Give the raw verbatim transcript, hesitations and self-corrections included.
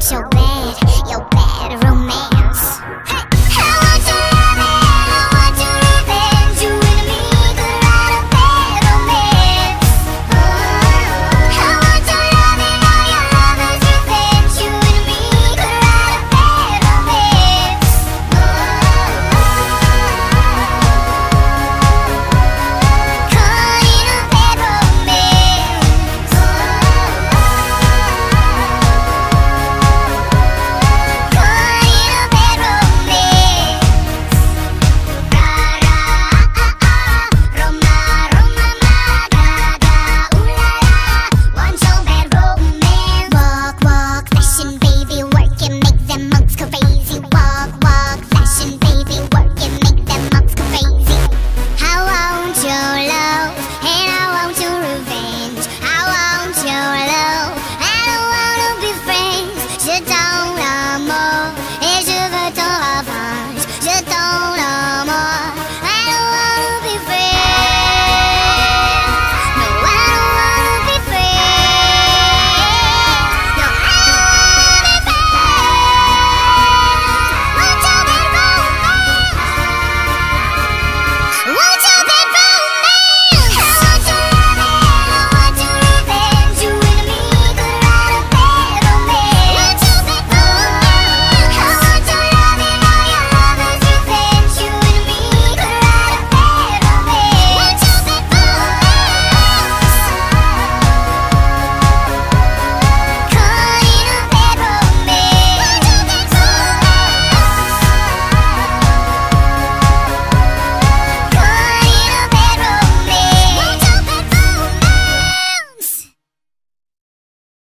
so